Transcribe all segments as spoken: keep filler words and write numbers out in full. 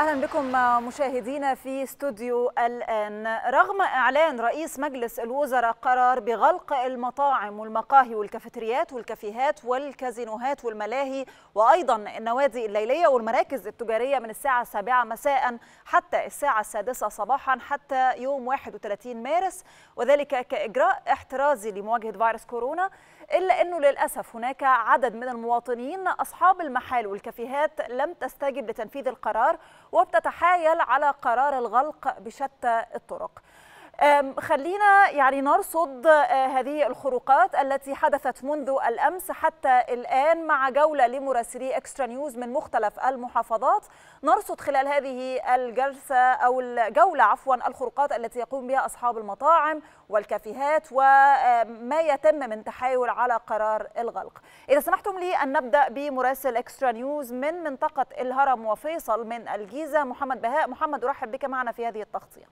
أهلا بكم مشاهدينا في استوديو الآن. رغم إعلان رئيس مجلس الوزراء قرار بغلق المطاعم والمقاهي والكافيتريات والكافيهات والكازينوهات والملاهي وأيضا النوادي الليلية والمراكز التجارية من الساعة السابعة مساء حتى الساعة السادسة صباحا حتى يوم واحد وثلاثين مارس، وذلك كإجراء احترازي لمواجهة فيروس كورونا، إلا أنه للأسف هناك عدد من المواطنين أصحاب المحال والكافيهات لم تستجب لتنفيذ القرار وبتتحايل على قرار الغلق بشتى الطرق. خلينا يعني نرصد هذه الخروقات التي حدثت منذ الأمس حتى الآن مع جولة لمراسلي إكسترا نيوز من مختلف المحافظات. نرصد خلال هذه الجلسة أو الجولة عفوا الخروقات التي يقوم بها أصحاب المطاعم والكافيهات وما يتم من تحايل على قرار الغلق. إذا سمحتم لي أن نبدأ بمراسل إكسترا نيوز من منطقة الهرم وفيصل من الجيزة محمد بهاء. محمد أرحب بك معنا في هذه التغطية.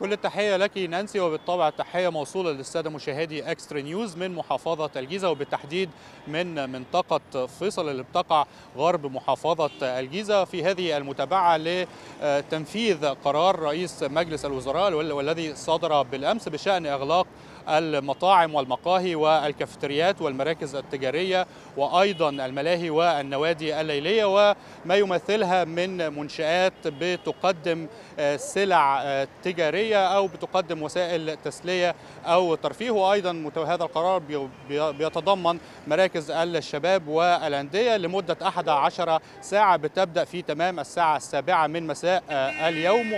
كل التحية لك نانسي، وبالطبع التحية موصولة للسادة مشاهدي إكسترا نيوز من محافظة الجيزة وبالتحديد من منطقة فيصل اللي بتقع غرب محافظة الجيزة في هذه المتابعة لتنفيذ قرار رئيس مجلس الوزراء والذي صدر بالأمس بشأن إغلاق المطاعم والمقاهي والكافيتريات والمراكز التجارية وأيضا الملاهي والنوادي الليلية وما يمثلها من منشآت بتقدم سلع تجارية أو بتقدم وسائل تسلية أو ترفيه، وأيضا هذا القرار بيتضمن مراكز الشباب والأندية لمدة إحدى عشرة ساعة بتبدأ في تمام الساعة السابعة من مساء اليوم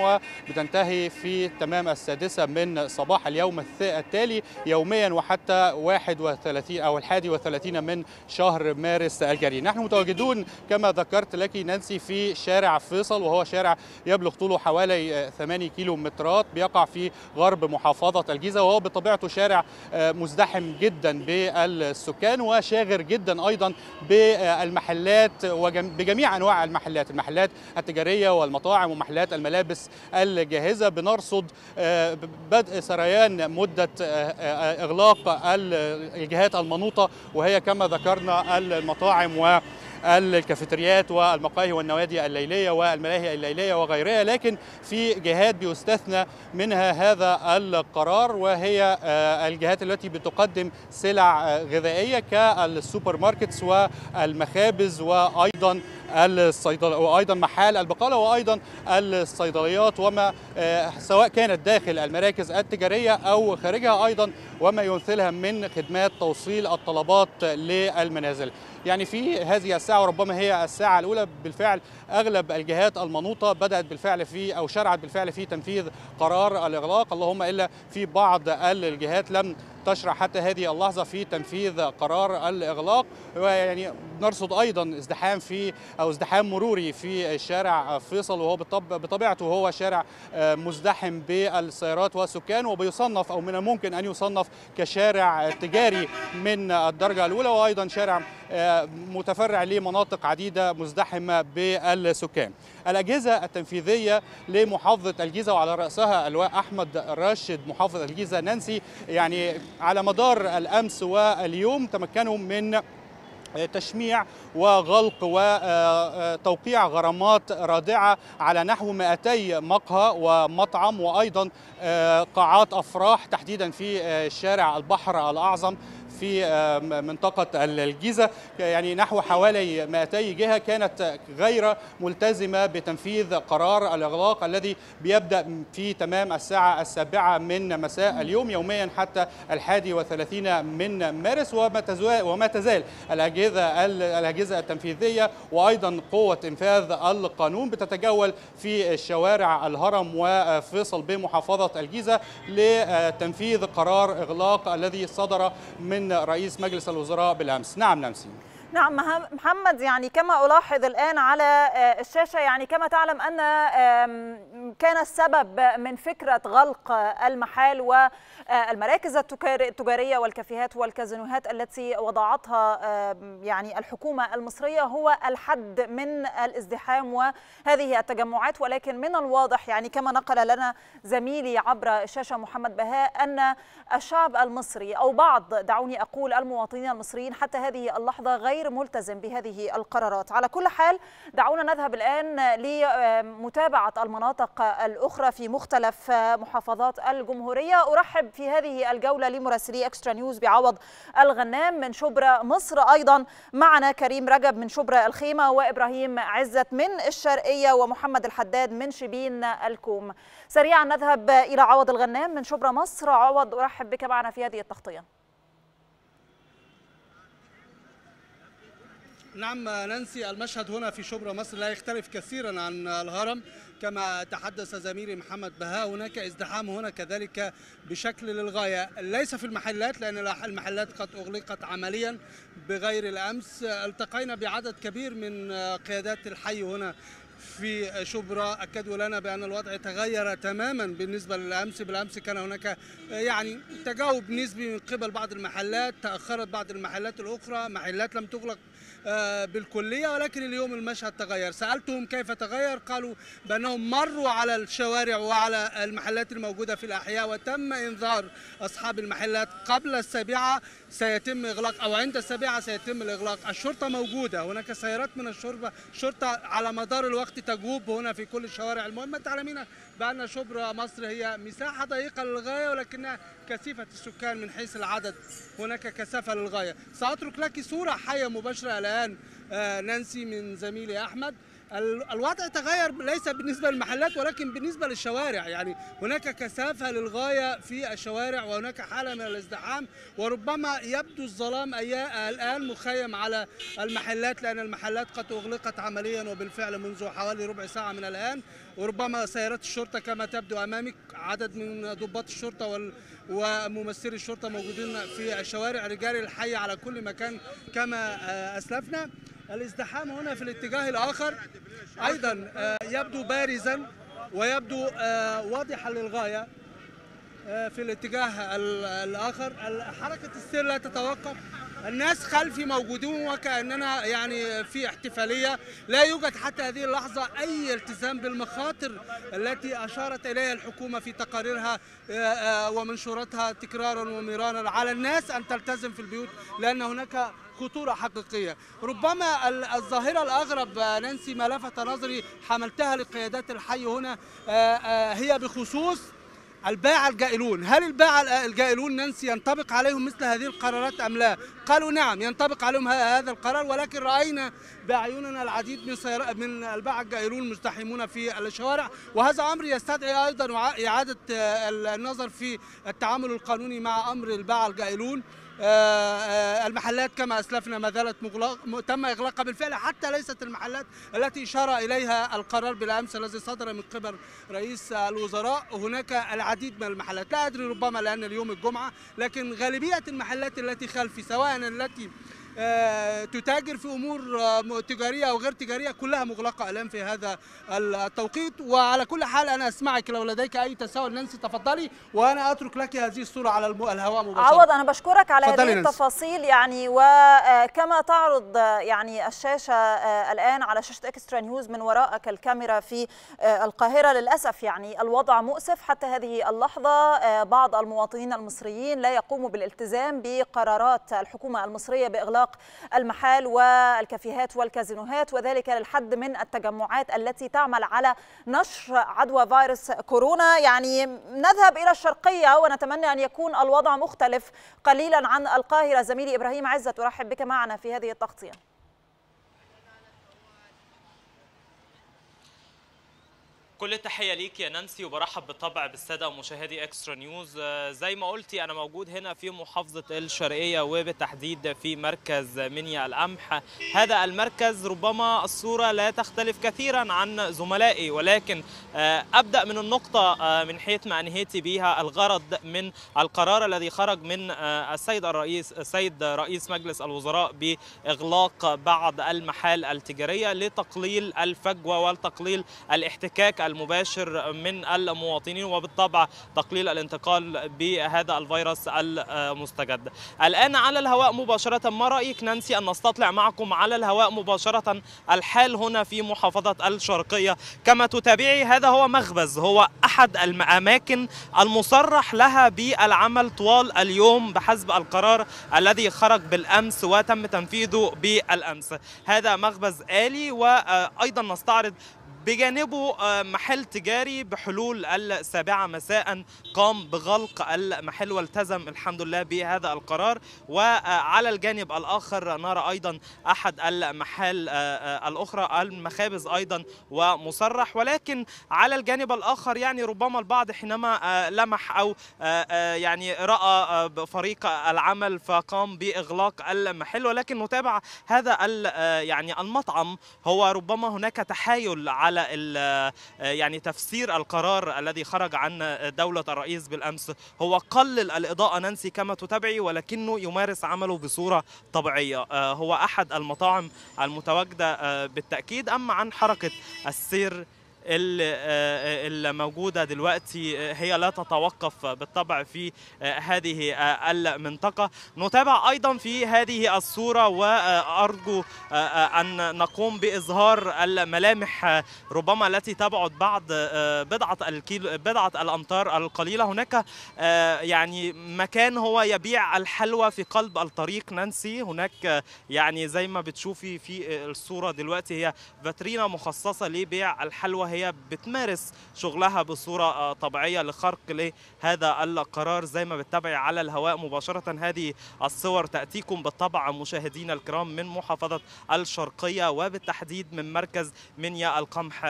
وبتنتهي في تمام السادسة من صباح اليوم التالي يوميا وحتى واحد وثلاثين أو الحادي وثلاثين من شهر مارس الجاري. نحن متواجدون كما ذكرت لك نانسي في شارع فيصل، وهو شارع يبلغ طوله حوالي ثمانية كيلومترات بيقع في غرب محافظة الجيزة، وهو بطبيعته شارع مزدحم جدا بالسكان وشاغر جدا أيضا بالمحلات وبجميع أنواع المحلات المحلات التجارية والمطاعم ومحلات الملابس الجاهزة. بنرصد بدء سريان مدة إغلاق الجهات المنوطة وهي كما ذكرنا المطاعم و الكافيتريات والمقاهي والنوادي الليلية والملاهي الليلية وغيرها، لكن في جهات بيستثنى منها هذا القرار وهي الجهات التي بتقدم سلع غذائية كالسوبر ماركتس والمخابز وأيضا الصيدليات وأيضا محال البقالة وأيضا الصيدليات وما سواء كانت داخل المراكز التجارية أو خارجها، أيضا وما يمثلها من خدمات توصيل الطلبات للمنازل. يعني في هذه الساعة وربما هي الساعة الأولى بالفعل أغلب الجهات المنوطة بدأت بالفعل في أو شرعت بالفعل في تنفيذ قرار الإغلاق، اللهم إلا في بعض الجهات لم تشرع حتى هذه اللحظة في تنفيذ قرار الإغلاق. ويعني نرصد أيضا ازدحام في أو ازدحام مروري في شارع فيصل، وهو بطبيعته هو شارع مزدحم بالسيارات والسكان وبيصنف أو من الممكن أن يصنف كشارع تجاري من الدرجة الأولى، وأيضا شارع متفرع لمناطق عديدة مزدحمة بالسكان. الأجهزة التنفيذية لمحافظة الجيزة وعلى رأسها اللواء أحمد راشد محافظ الجيزة نانسي، يعني على مدار الأمس واليوم تمكنوا من تشميع وغلق وتوقيع غرامات رادعة على نحو مئتي مقهى ومطعم وأيضا قاعات أفراح تحديدا في شارع البحر الأعظم في منطقة الجيزة. يعني نحو حوالي مئتي جهة كانت غير ملتزمة بتنفيذ قرار الإغلاق الذي بيبدأ في تمام الساعة السابعة من مساء اليوم يوميا حتى الحادي وثلاثين من مارس، وما تزال الأجهزة الأجهزة التنفيذية وأيضا قوة إنفاذ القانون بتتجول في شوارع الهرم وفيصل بمحافظة الجيزة لتنفيذ قرار إغلاق الذي صدر من رئيس مجلس الوزراء بالأمس. نعم نانسي. نعم محمد، يعني كما ألاحظ الآن على الشاشة، يعني كما تعلم أن كان السبب من فكرة غلق المحال والمراكز التجارية والكافيهات والكازينوهات التي وضعتها يعني الحكومة المصرية هو الحد من الازدحام وهذه التجمعات، ولكن من الواضح يعني كما نقل لنا زميلي عبر الشاشة محمد بهاء أن الشعب المصري أو بعض دعوني أقول المواطنين المصريين حتى هذه اللحظة غير ملتزم بهذه القرارات. على كل حال دعونا نذهب الآن لمتابعة المناطق الأخرى في مختلف محافظات الجمهورية. أرحب في هذه الجولة لمراسلي إكسترا نيوز بعوض الغنام من شبرا مصر، أيضا معنا كريم رجب من شبرا الخيمة، وإبراهيم عزت من الشرقية، ومحمد الحداد من شبين الكوم. سريعا نذهب إلى عوض الغنام من شبرا مصر. عوض أرحب بك معنا في هذه التغطية. نعم نانسي، المشهد هنا في شبرا مصر لا يختلف كثيرا عن الهرم كما تحدث زميلي محمد بهاء. هناك ازدحام هنا كذلك بشكل للغاية، ليس في المحلات لأن المحلات قد أغلقت عمليا بغير الأمس. التقينا بعدد كبير من قيادات الحي هنا في شبرا، أكدوا لنا بأن الوضع تغير تماما بالنسبة للأمس. بالأمس كان هناك يعني تجاوب نسبي من قبل بعض المحلات، تأخرت بعض المحلات الأخرى، محلات لم تغلق بالكلية، ولكن اليوم المشهد تغير. سألتهم كيف تغير، قالوا بأنهم مروا على الشوارع وعلى المحلات الموجودة في الأحياء، وتم إنذار أصحاب المحلات قبل السابعة سيتم إغلاق أو عند السابعة سيتم الإغلاق. الشرطة موجودة، هناك سيارات من الشرطة شرطة على مدار الوقت تجوب هنا في كل الشوارع. المهم تعلمين بأن شبرا مصر هي مساحة ضيقة للغاية ولكنها كثيفة السكان من حيث العدد، هناك كثافة للغاية. سأترك لك صورة حية مباشرة الآن نانسي من زميلي أحمد. الوضع تغير ليس بالنسبة للمحلات ولكن بالنسبة للشوارع، يعني هناك كثافة للغاية في الشوارع وهناك حالة من الازدحام، وربما يبدو الظلام الآن مخيم على المحلات لأن المحلات قد أغلقت عمليا وبالفعل منذ حوالي ربع ساعة من الآن. وربما سيارات الشرطة كما تبدو أمامك، عدد من ضباط الشرطة وال... وممثلي الشرطة موجودين في الشوارع، رجال الحي على كل مكان كما أسلفنا. الازدحام هنا في الاتجاه الآخر أيضا يبدو بارزا ويبدو واضحا للغاية. في الاتجاه الآخر حركة السير لا تتوقف، الناس خلفي موجودون وكأننا يعني في احتفالية. لا يوجد حتى هذه اللحظة أي التزام بالمخاطر التي أشارت إليها الحكومة في تقاريرها ومنشوراتها تكرارا ومرانا. على الناس أن تلتزم في البيوت لأن هناك خطورة حقيقية. ربما الظاهرة الأغرب نانسي ما لفت نظري حملتها لقيادات الحي هنا هي بخصوص الباعة الجائلون. هل الباعة الجائلون نانسي ينطبق عليهم مثل هذه القرارات أم لا؟ قالوا نعم ينطبق عليهم هذا القرار، ولكن رأينا بعيوننا العديد من من الباعة الجائلون مزدحمون في الشوارع، وهذا أمر يستدعي أيضا إعادة النظر في التعامل القانوني مع أمر الباعة الجائلون. المحلات كما أسلفنا ما زالت مغلق، تم إغلاقها بالفعل، حتى ليست المحلات التي إشار إليها القرار بالأمس الذي صدر من قبل رئيس الوزراء. هناك العديد من المحلات، لا أدري ربما لأن اليوم الجمعة، لكن غالبية المحلات التي خلفي سواء التي تتاجر في أمور تجارية أو غير تجارية كلها مغلقة الآن في هذا التوقيت. وعلى كل حال أنا أسمعك لو لديك أي تساؤل نانسي تفضلي، وأنا أترك لك هذه الصورة على الهواء مباشرة. عوض أنا بشكرك على هذه التفاصيل، يعني وكما تعرض يعني الشاشة الآن على شاشة إكسترا نيوز من وراءك الكاميرا في القاهرة، للأسف يعني الوضع مؤسف حتى هذه اللحظة. بعض المواطنين المصريين لا يقوموا بالالتزام بقرارات الحكومة المصرية بإغلاق المحال والكافيهات والكازينوهات، وذلك للحد من التجمعات التي تعمل على نشر عدوى فيروس كورونا. يعني نذهب إلى الشرقية ونتمنى أن يكون الوضع مختلف قليلا عن القاهرة. زميلي إبراهيم عزت أرحب بك معنا في هذه التغطية. كل التحية ليك يا نانسي، وبرحب بالطبع بالسادة ومشاهدي إكسترا نيوز. زي ما قلتي أنا موجود هنا في محافظة الشرقية وبالتحديد في مركز منيا القمح. هذا المركز ربما الصورة لا تختلف كثيرا عن زملائي، ولكن أبدأ من النقطة من حيث ما أنهيتي بها. الغرض من القرار الذي خرج من السيد الرئيس السيد رئيس مجلس الوزراء بإغلاق بعض المحال التجارية لتقليل الفجوة والتقليل الاحتكاك المباشر من المواطنين، وبالطبع تقليل الانتقال بهذا الفيروس المستجد. الآن على الهواء مباشرة، ما رأيك نانسي أن نستطلع معكم على الهواء مباشرة الحال هنا في محافظة الشرقية؟ كما تتابعي هذا هو مخبز، هو أحد الأماكن المصرح لها بالعمل طوال اليوم بحسب القرار الذي خرج بالأمس وتم تنفيذه بالأمس. هذا مخبز آلي، وأيضا نستعرض بجانبه محل تجاري بحلول السابعة مساء قام بغلق المحل والتزم الحمد لله بهذا القرار. وعلى الجانب الآخر نرى أيضا أحد المحال الأخرى المخابز أيضا ومصرح، ولكن على الجانب الآخر يعني ربما البعض حينما لمح أو يعني رأى فريق العمل فقام بإغلاق المحل، ولكن نتابع هذا يعني المطعم. هو ربما هناك تحايل على يعني تفسير القرار الذي خرج عن دولة الرئيس بالأمس، هو قلل الإضاءة نانسي كما تتابعي ولكنه يمارس عمله بصورة طبيعية. هو أحد المطاعم المتواجدة بالتأكيد. أما عن حركة السير اللي موجودة دلوقتي هي لا تتوقف بالطبع في هذه المنطقة. نتابع أيضا في هذه الصورة، وأرجو أن نقوم بإظهار الملامح ربما التي تبعد بعد بضعة الكيلو بضعة الأمتار القليلة. هناك يعني مكان هو يبيع الحلوى في قلب الطريق نانسي، هناك يعني زي ما بتشوفي في الصورة دلوقتي هي فاترينا مخصصة لبيع الحلوى، هي بتمارس شغلها بصورة طبيعية لخرق لهذا القرار زي ما بتتابعي على الهواء مباشرة. هذه الصور تأتيكم بالطبع مشاهدينا الكرام من محافظة الشرقية وبالتحديد من مركز منيا القمح.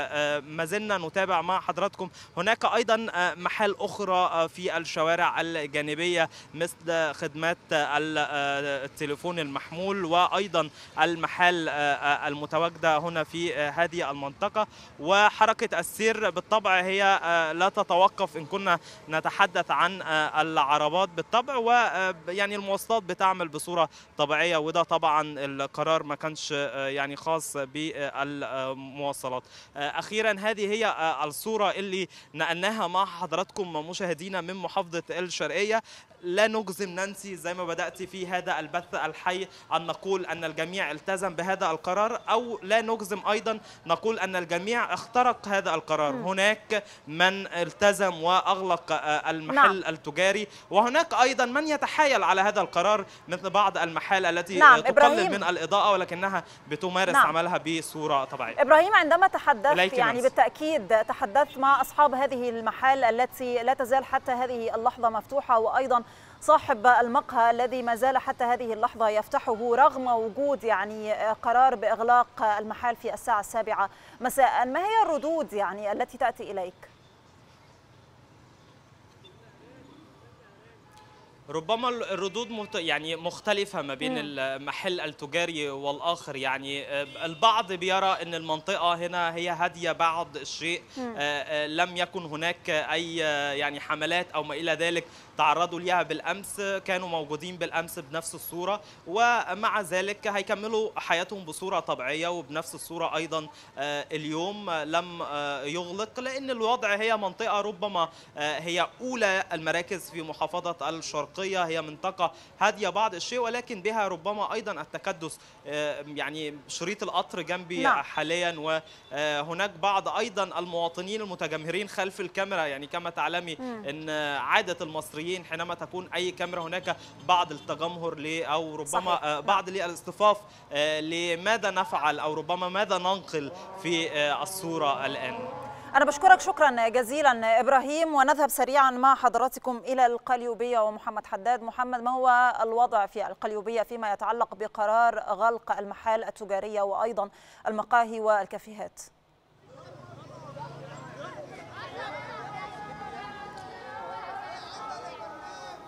ما زلنا نتابع مع حضراتكم. هناك أيضا محال أخرى في الشوارع الجانبية مثل خدمات التليفون المحمول، وأيضا المحال المتواجدة هنا في هذه المنطقة. وحركة السير بالطبع هي لا تتوقف إن كنا نتحدث عن العربات بالطبع، ويعني المواصلات بتعمل بصورة طبيعية، وده طبعا القرار ما كانش يعني خاص بالمواصلات. أخيرا هذه هي الصورة اللي نقلناها مع حضراتكم مشاهدينا من محافظة الشرقية. لا نجزم نانسي زي ما بدأت في هذا البث الحي أن نقول أن الجميع التزم بهذا القرار، أو لا نجزم أيضا نقول أن الجميع اخترق هذا القرار. م. هناك من التزم وأغلق المحل نعم. التجاري، وهناك أيضا من يتحايل على هذا القرار مثل بعض المحال التي نعم. تقلل إبراهيم. من الإضاءة ولكنها بتمارس نعم. عملها بصورة طبيعية. إبراهيم، عندما تحدثت يعني نفسي. بالتأكيد تحدثت مع أصحاب هذه المحال التي لا تزال حتى هذه اللحظة مفتوحة، وأيضا صاحب المقهى الذي ما زال حتى هذه اللحظة يفتحه رغم وجود يعني قرار بإغلاق المحال في الساعة السابعة مساء. ما هي الردود يعني التي تأتي إليك؟ ربما الردود يعني مختلفة ما بين المحل التجاري والآخر. يعني البعض بيرى أن المنطقة هنا هي هادية بعض الشيء، لم يكن هناك أي يعني حملات أو ما إلى ذلك تعرضوا ليها بالأمس، كانوا موجودين بالأمس بنفس الصورة ومع ذلك هيكملوا حياتهم بصورة طبيعية وبنفس الصورة أيضا اليوم لم يغلق، لأن الوضع هي منطقة ربما هي أولى المراكز في محافظة الشرقية، هي منطقة هادية بعض الشيء ولكن بها ربما أيضا التكدس. يعني شريط القطر جنبي نعم. حاليا، وهناك بعض أيضا المواطنين المتجمهرين خلف الكاميرا. يعني كما تعلمي مم. أن عادة المصريين حينما تكون أي كاميرا هناك بعض التجمهر لي أو ربما صحيح. بعض الاستفاف لماذا نفعل أو ربما ماذا ننقل في الصورة الآن. أنا بشكرك شكرا جزيلا إبراهيم، ونذهب سريعا مع حضراتكم إلى القليوبية ومحمد حداد. محمد، ما هو الوضع في القليوبية فيما يتعلق بقرار غلق المحال التجارية وأيضا المقاهي والكافيهات؟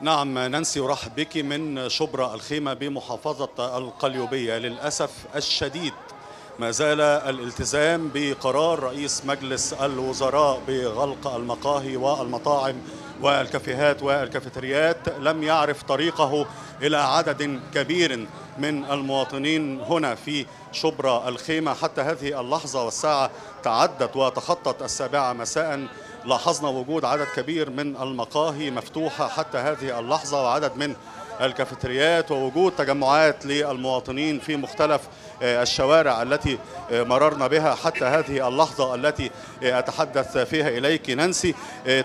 نعم نانسي، ورحب بك من شبرا الخيمة بمحافظة القليوبية. للأسف الشديد ما زال الالتزام بقرار رئيس مجلس الوزراء بغلق المقاهي والمطاعم والكافيهات والكافيتريات لم يعرف طريقه إلى عدد كبير من المواطنين هنا في شبرا الخيمة. حتى هذه اللحظة والساعة تعدت وتخطت السابعة مساء لاحظنا وجود عدد كبير من المقاهي مفتوحة حتى هذه اللحظة وعدد من الكافيتريات ووجود تجمعات للمواطنين في مختلف الشوارع التي مررنا بها حتى هذه اللحظة التي أتحدث فيها إليك نانسي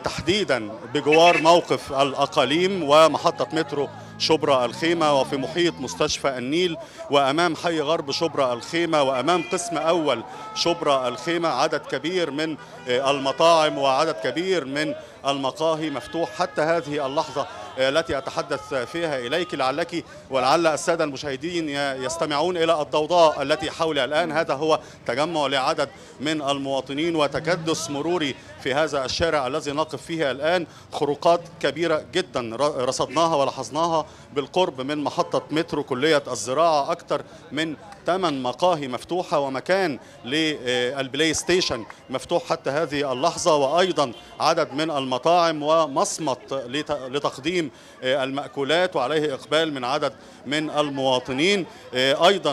تحديدا بجوار موقف الأقاليم ومحطة مترو شبرا الخيمة وفي محيط مستشفى النيل وأمام حي غرب شبرا الخيمة وأمام قسم أول شبرا الخيمة عدد كبير من المطاعم وعدد كبير من المقاهي مفتوح حتى هذه اللحظة التي أتحدث فيها إليك. لعلك ولعل السادة المشاهدين يستمعون إلى الضوضاء التي حولها الآن. هذا هو تجمع لعدد من المواطنين وتكدس مروري في هذا الشارع الذي نقف فيه الآن. خروقات كبيرة جدا رصدناها ولاحظناها بالقرب من محطة مترو كلية الزراعة، أكثر من ثمان مقاهي مفتوحة ومكان للبلاي ستيشن مفتوح حتى هذه اللحظة، وأيضا عدد من المطاعم ومصمت لتقديم المأكولات وعليه إقبال من عدد من المواطنين. أيضا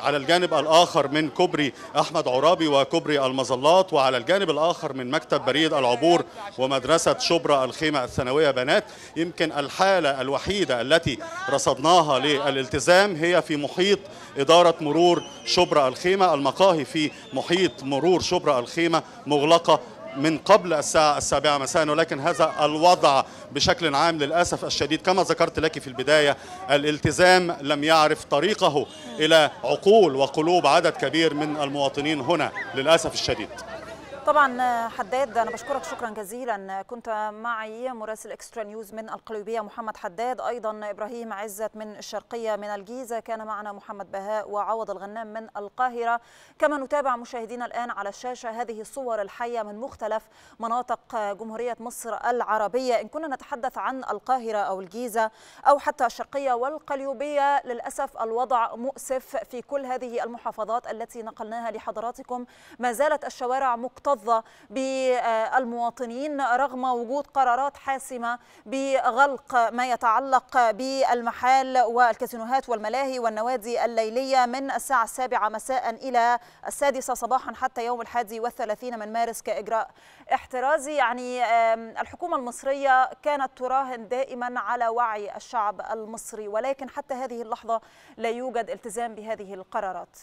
على الجانب الآخر من كوبري أحمد عرابي وكوبري المظلات، وعلى الجانب الآخر من مكتب بريد العبور ومدرسة شبرا الخيمة الثانوية بنات. يمكن الحالة الوحيدة التي رصدناها للالتزام هي في محيط إدارة مرور شبرا الخيمة. المقاهي في محيط مرور شبرا الخيمة مغلقة من قبل الساعة السابعة مساء، ولكن هذا الوضع بشكل عام للأسف الشديد كما ذكرت لك في البداية الالتزام لم يعرف طريقه إلى عقول وقلوب عدد كبير من المواطنين هنا للأسف الشديد. طبعا حداد أنا بشكرك شكرا جزيلا، كنت معي مراسل إكسترا نيوز من القليوبية محمد حداد، أيضا إبراهيم عزت من الشرقية من الجيزة، كان معنا محمد بهاء وعوض الغنام من القاهرة. كما نتابع مشاهدينا الآن على الشاشة هذه الصور الحية من مختلف مناطق جمهورية مصر العربية. إن كنا نتحدث عن القاهرة أو الجيزة أو حتى الشرقية والقليوبية للأسف الوضع مؤسف في كل هذه المحافظات التي نقلناها لحضراتكم. ما زالت الشوارع مكتظة بالمواطنين رغم وجود قرارات حاسمة بغلق ما يتعلق بالمحال والكازينوهات والملاهي والنوادي الليلية من الساعة السابعة مساء إلى السادسة صباحا حتى يوم الحادي والثلاثين من مارس كإجراء احترازي. يعني الحكومة المصرية كانت تراهن دائما على وعي الشعب المصري، ولكن حتى هذه اللحظة لا يوجد التزام بهذه القرارات.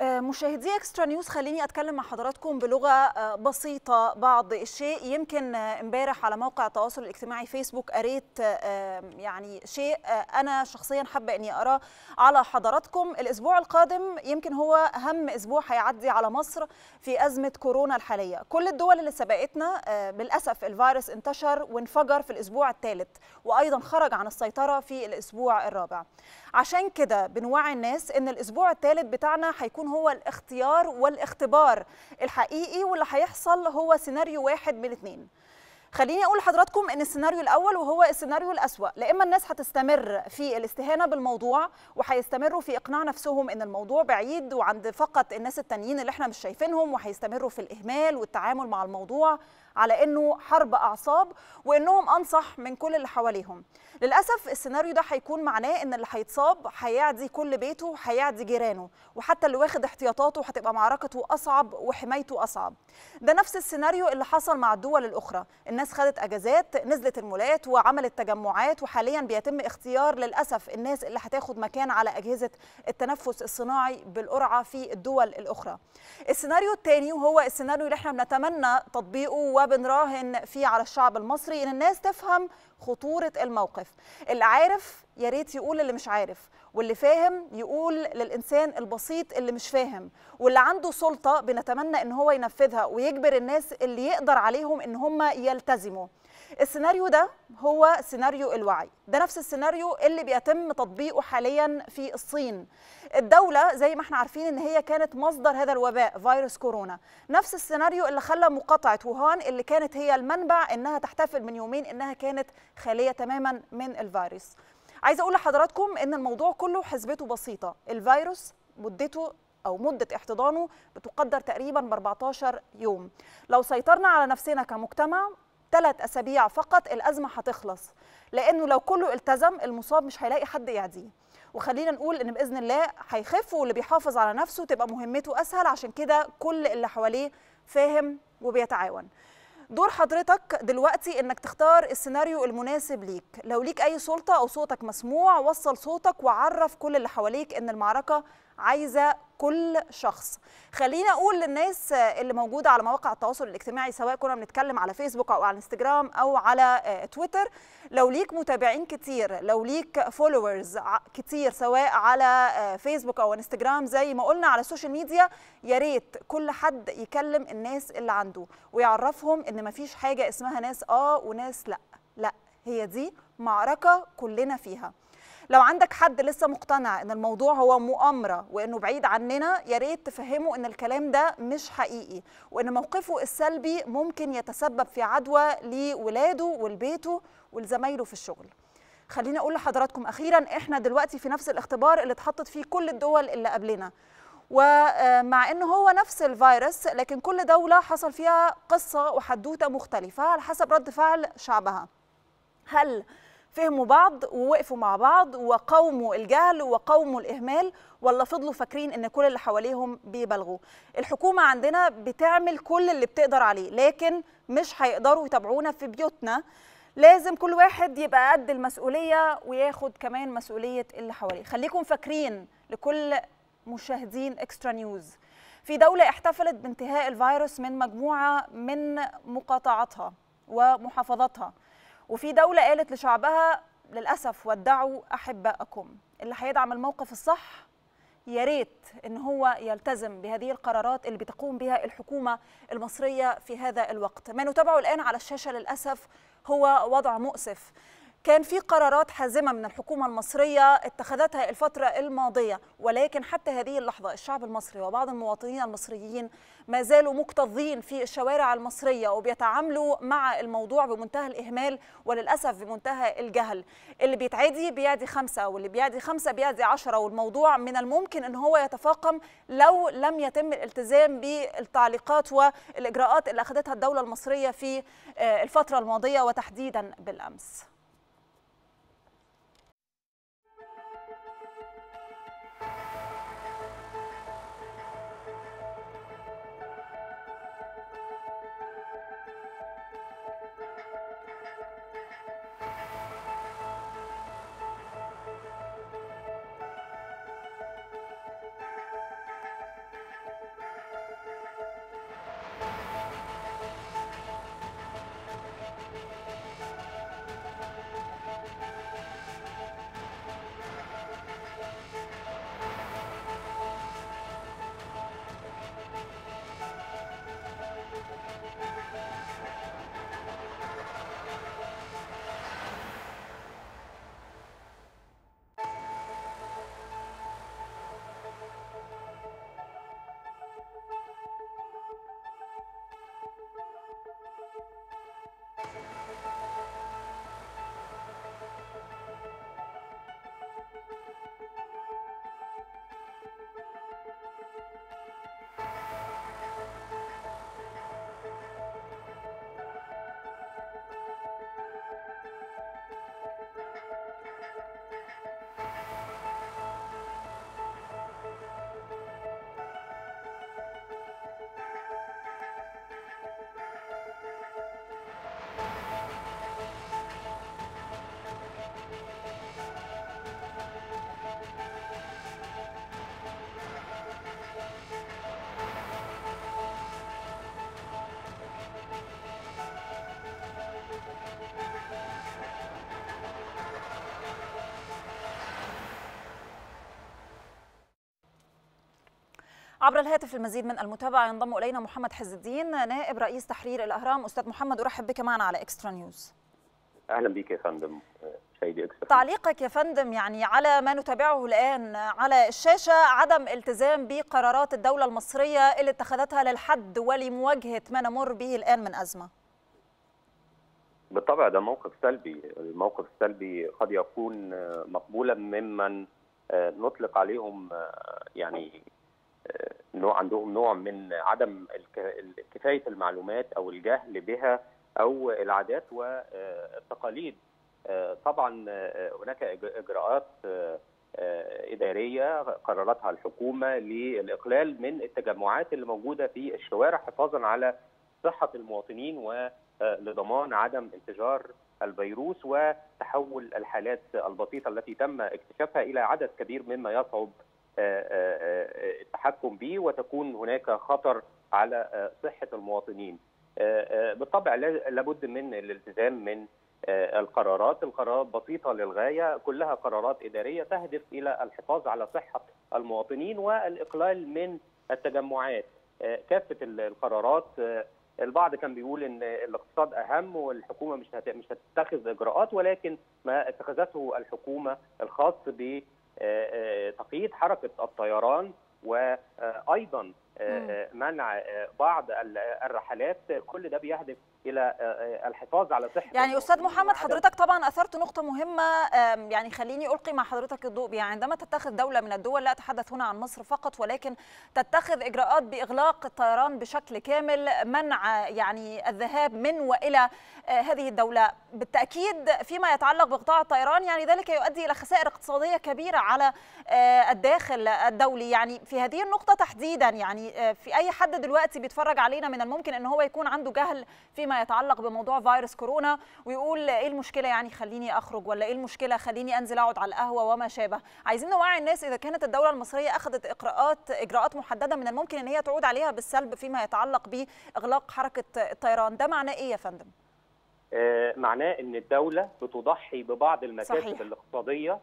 مشاهدي اكسترا نيوز خليني اتكلم مع حضراتكم بلغه بسيطه بعض الشيء. يمكن امبارح على موقع التواصل الاجتماعي فيسبوك قريت يعني شيء انا شخصيا حابه اني اقراه على حضراتكم. الاسبوع القادم يمكن هو اهم اسبوع هيعدي على مصر في ازمه كورونا الحاليه. كل الدول اللي سبقتنا للاسف الفيروس انتشر وانفجر في الاسبوع الثالث وايضا خرج عن السيطره في الاسبوع الرابع. عشان كده بنوعي الناس ان الاسبوع الثالث بتاعنا هيكون هو الاختيار والاختبار الحقيقي، واللي هيحصل هو سيناريو واحد من الاثنين. خليني اقول لحضراتكم ان السيناريو الاول وهو السيناريو الاسوأ، لا اما الناس هتستمر في الاستهانه بالموضوع وهيستمروا في اقناع نفسهم ان الموضوع بعيد وعند فقط الناس التانيين اللي احنا مش شايفينهم، وهيستمروا في الاهمال والتعامل مع الموضوع على انه حرب اعصاب وانهم انصح من كل اللي حواليهم. للاسف السيناريو ده هيكون معناه ان اللي هيتصاب هيعدي كل بيته، هيعدي جيرانه، وحتى اللي واخد احتياطاته هتبقى معركته اصعب وحمايته اصعب. ده نفس السيناريو اللي حصل مع الدول الاخرى، الناس خدت اجازات، نزلت المولات وعملت تجمعات، وحاليا بيتم اختيار للاسف الناس اللي هتاخد مكان على اجهزه التنفس الصناعي بالقرعه في الدول الاخرى. السيناريو الثاني وهو السيناريو اللي احنا بنتمنى تطبيقه وبنراهن فيه على الشعب المصري، إن الناس تفهم خطورة الموقف. اللي عارف يا ريت يقول اللي مش عارف، واللي فاهم يقول للإنسان البسيط اللي مش فاهم، واللي عنده سلطة بنتمنى إن هو ينفذها ويجبر الناس اللي يقدر عليهم إن هم يلتزموا. السيناريو ده هو سيناريو الوعي، ده نفس السيناريو اللي بيتم تطبيقه حاليا في الصين. الدولة زي ما احنا عارفين إن هي كانت مصدر هذا الوباء فيروس كورونا، نفس السيناريو اللي خلى مقاطعة ووهان اللي كانت هي المنبع إنها تحتفل من يومين إنها كانت خالية تماما من الفيروس. عايزة أقول لحضراتكم إن الموضوع كله حسبته بسيطة، الفيروس مدته أو مدة احتضانه بتقدر تقريبا ب أربعتاشر يوم. لو سيطرنا على نفسنا كمجتمع ثلاث أسابيع فقط الأزمة هتخلص، لأنه لو كله التزم المصاب مش هيلاقي حد يعديه. وخلينا نقول إن بإذن الله هيخف، واللي بيحافظ على نفسه تبقى مهمته أسهل، عشان كده كل اللي حواليه فاهم وبيتعاون. دور حضرتك دلوقتي انك تختار السيناريو المناسب ليك. لو ليك اي سلطة او صوتك مسموع وصل صوتك وعرف كل اللي حواليك ان المعركة عايزة كل شخص. خلينا اقول للناس اللي موجودة على مواقع التواصل الاجتماعي، سواء كنا بنتكلم على فيسبوك او على انستجرام او على تويتر، لو ليك متابعين كتير، لو ليك فولورز كتير سواء على فيسبوك او انستجرام زي ما قلنا على السوشيال ميديا، يا ريت كل حد يكلم الناس اللي عنده ويعرفهم ان مفيش حاجة اسمها ناس اه وناس لا، لا هي دي معركة كلنا فيها. لو عندك حد لسه مقتنع ان الموضوع هو مؤامرة وانه بعيد عننا، يا ريت تفهمه ان الكلام ده مش حقيقي، وان موقفه السلبي ممكن يتسبب في عدوى لولاده ولبيته ولزمايله في الشغل. خليني اقول لحضراتكم اخيرا، احنا دلوقتي في نفس الاختبار اللي اتحطت فيه كل الدول اللي قبلنا، ومع انه هو نفس الفيروس لكن كل دولة حصل فيها قصة وحدوتة مختلفة على حسب رد فعل شعبها. هل فهموا بعض ووقفوا مع بعض وقاوموا الجهل وقاوموا الإهمال، ولا فضلوا فاكرين إن كل اللي حواليهم بيبلغوا؟ الحكومة عندنا بتعمل كل اللي بتقدر عليه، لكن مش هيقدروا يتابعونا في بيوتنا. لازم كل واحد يبقى قد المسؤولية وياخد كمان مسؤولية اللي حواليه. خليكم فاكرين لكل مشاهدين إكسترا نيوز، في دولة احتفلت بانتهاء الفيروس من مجموعة من مقاطعاتها ومحافظاتها، وفي دولة قالت لشعبها للأسف ودعوا أحبائكم. اللي هيدعم الموقف الصح يا ريت إن هو يلتزم بهذه القرارات اللي بتقوم بها الحكومة المصرية في هذا الوقت. ما نتابعه الآن على الشاشة للأسف هو وضع مؤسف. كان في قرارات حازمة من الحكومة المصرية اتخذتها الفترة الماضية، ولكن حتى هذه اللحظة الشعب المصري وبعض المواطنين المصريين ما زالوا مكتظين في الشوارع المصرية وبيتعاملوا مع الموضوع بمنتهى الإهمال وللأسف بمنتهى الجهل. اللي بيتعدي بيعدي خمسة، واللي بيعدي خمسة بيعدي عشرة، والموضوع من الممكن أن هو يتفاقم لو لم يتم الالتزام بالتعليقات والإجراءات اللي أخذتها الدولة المصرية في الفترة الماضية وتحديدا بالأمس. عبر الهاتف المزيد من المتابعة ينضم إلينا محمد عز الدين نائب رئيس تحرير الأهرام. أستاذ محمد أرحب بك معنا على إكسترا نيوز. أهلا بك يا فندم. تعليقك يا فندم يعني على ما نتابعه الآن على الشاشة، عدم التزام بقرارات الدولة المصرية اللي اتخذتها للحد ولمواجهة ما نمر به الآن من أزمة. بالطبع ده موقف سلبي، الموقف السلبي قد يكون مقبولا ممن نطلق عليهم يعني نوع عندهم نوع من عدم كفاية المعلومات أو الجهل بها أو العادات والتقاليد. طبعا هناك إجراءات إدارية قررتها الحكومة للإقلال من التجمعات اللي موجودة في الشوارع حفاظا على صحة المواطنين ولضمان عدم انتشار الفيروس وتحول الحالات البسيطة التي تم اكتشافها إلى عدد كبير مما يصعب التحكم به وتكون هناك خطر على صحة المواطنين. بالطبع لابد من الالتزام من القرارات، القرارات بسيطة للغاية، كلها قرارات إدارية تهدف إلى الحفاظ على صحة المواطنين والإقلال من التجمعات. كافة القرارات، البعض كان بيقول إن الاقتصاد أهم والحكومة مش مش هتتخذ إجراءات، ولكن ما اتخذته الحكومة الخاص بتقييد حركة الطيران وأيضا منع بعض الرحلات، كل ده بيهدف إلى الحفاظ على صحة. يعني أستاذ محمد حضرتك طبعا أثرت نقطة مهمة، يعني خليني ألقي مع حضرتك الضوء بها. عندما تتخذ دولة من الدول، لا أتحدث هنا عن مصر فقط، ولكن تتخذ إجراءات بإغلاق الطيران بشكل كامل، منع يعني الذهاب من وإلى هذه الدولة، بالتأكيد فيما يتعلق بقطاع الطيران، يعني ذلك يؤدي إلى خسائر اقتصادية كبيرة على الداخل الدولي. يعني في هذه النقطة تحديدا، يعني في أي حد دلوقتي بيتفرج علينا من الممكن أن هو يكون عنده جهل في ما يتعلق بموضوع فيروس كورونا ويقول ايه المشكله يعني خليني اخرج، ولا ايه المشكله خليني انزل اقعد على القهوه وما شابه. عايزين نوعي الناس اذا كانت الدوله المصريه اخذت اجراءات اجراءات محدده من الممكن ان هي تعود عليها بالسلب فيما يتعلق باغلاق حركه الطيران، ده معناه ايه يا فندم؟ آه معناه ان الدوله بتضحي ببعض المكاسب الاقتصاديه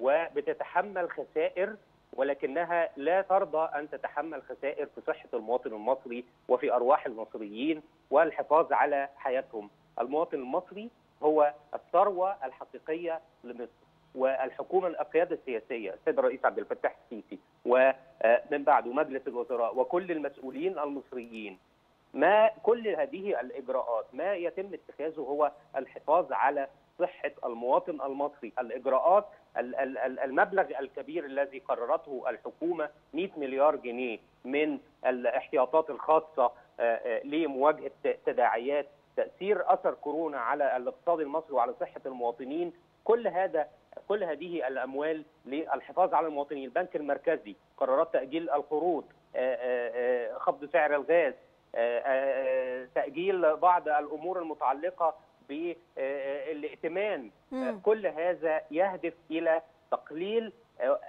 وبتتحمل خسائر، ولكنها لا ترضى أن تتحمل خسائر في صحة المواطن المصري وفي أرواح المصريين والحفاظ على حياتهم. المواطن المصري هو الثروة الحقيقية لمصر، والحكومة القيادة السياسية السيد الرئيس عبد الفتاح السيسي ومن بعده مجلس الوزراء وكل المسؤولين المصريين، ما كل هذه الإجراءات ما يتم اتخاذه هو الحفاظ على صحة المواطن المصري. الإجراءات، المبلغ الكبير الذي قررته الحكومة مئة مليار جنيه من الاحتياطات الخاصة لمواجهة تداعيات تأثير أثر كورونا على الاقتصاد المصري وعلى صحة المواطنين، كل هذا كل هذه الأموال للحفاظ على المواطنين. البنك المركزي قرارات تأجيل القروض، خفض سعر الغاز، تأجيل بعض الأمور المتعلقة بالائتمان، كل هذا يهدف إلى تقليل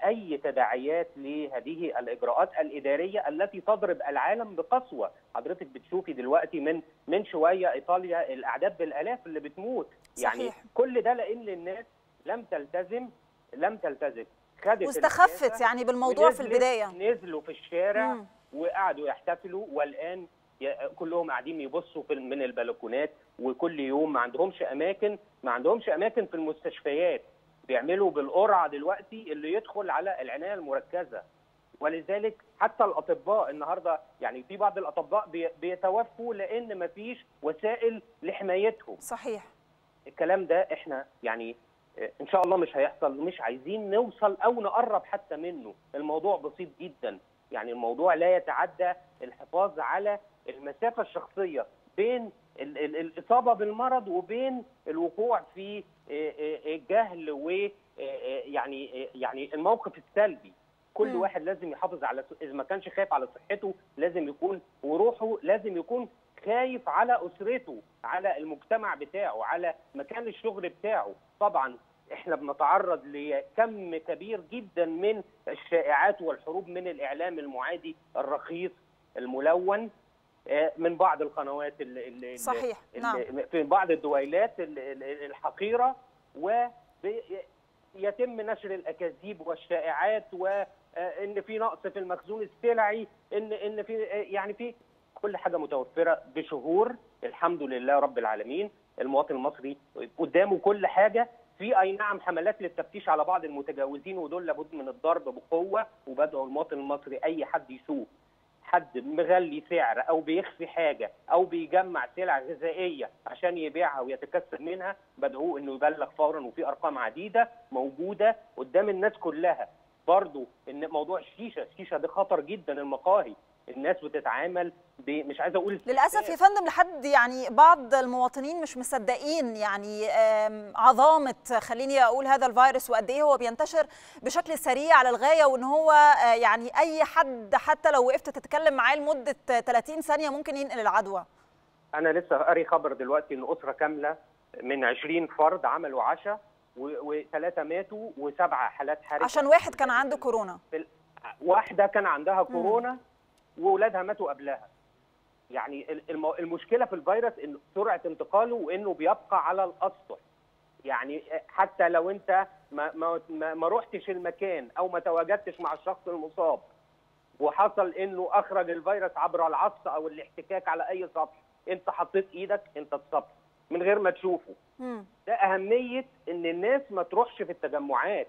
أي تداعيات لهذه الإجراءات الإدارية التي تضرب العالم بقسوة. حضرتك بتشوفي دلوقتي من من شوية إيطاليا الأعداد بالآلاف اللي بتموت، يعني صحيح. كل ده لأن الناس لم تلتزم لم تلتزم واستخفت يعني بالموضوع في البداية، نزلوا في الشارع مم. وقعدوا يحتفلوا، والآن كلهم قاعدين يبصوا من البلكونات، وكل يوم ما عندهمش اماكن ما عندهمش اماكن في المستشفيات، بيعملوا بالقرعه دلوقتي اللي يدخل على العنايه المركزه. ولذلك حتى الاطباء النهارده، يعني في بعض الاطباء بيتوفوا لان ما فيش وسائل لحمايتهم. صحيح. الكلام ده احنا يعني ان شاء الله مش هيحصل، مش عايزين نوصل او نقرب حتى منه. الموضوع بسيط جدا، يعني الموضوع لا يتعدى الحفاظ على المسافة الشخصية بين الإصابة بالمرض وبين الوقوع في الجهل ويعني يعني الموقف السلبي. كل واحد لازم يحافظ على، إذا ما كانش خايف على صحته لازم يكون، وروحه لازم يكون خايف على أسرته، على المجتمع بتاعه، على مكان الشغل بتاعه. طبعا احنا بنتعرض لكم كبير جدا من الشائعات والحروب من الإعلام المعادي الرخيص الملون، من بعض القنوات اللي صحيح اللي نعم. في بعض الدويلات الحقيرة، و يتم نشر الاكاذيب والشائعات، وان في نقص في المخزون السلعي، ان ان في يعني في كل حاجه متوفره بشهور. الحمد لله رب العالمين، المواطن المصري قدامه كل حاجه. في اي نعم حملات للتفتيش على بعض المتجاوزين، ودول لابد من الضرب بقوه. وبدعو المواطن المصري اي حد يسوق، حد مغلي سعر او بيخفي حاجه او بيجمع سلع غذائيه عشان يبيعها ويتكسب منها، بدعوه انه يبلغ فورا. وفي ارقام عديده موجوده قدام الناس كلها. برضو ان موضوع الشيشه، الشيشه ده خطر جدا. المقاهي الناس بتتعامل مش عايزه اقول للاسف يا فندم لحد يعني بعض المواطنين مش مصدقين يعني عظامه، خليني اقول، هذا الفيروس وقد ايه هو بينتشر بشكل سريع على الغايه، وان هو يعني اي حد حتى لو وقفت تتكلم معاه لمده ثلاثين ثانيه ممكن ينقل العدوى. انا لسه قاري خبر دلوقتي ان اسره كامله من عشرين فرد عملوا عشاء وثلاثه ماتوا وسبعه حالات حرجه عشان واحد كان عنده كورونا. واحده كان عندها كورونا مم. وولادها ماتوا قبلها. يعني المشكله في الفيروس ان سرعه انتقاله، وانه بيبقى على الاسطح. يعني حتى لو انت ما ما ما رحتش المكان او ما تواجدتش مع الشخص المصاب، وحصل انه اخرج الفيروس عبر العطس او الاحتكاك على اي سطح، انت حطيت ايدك، انت اتصبت من غير ما تشوفه. ده اهميه ان الناس ما تروحش في التجمعات.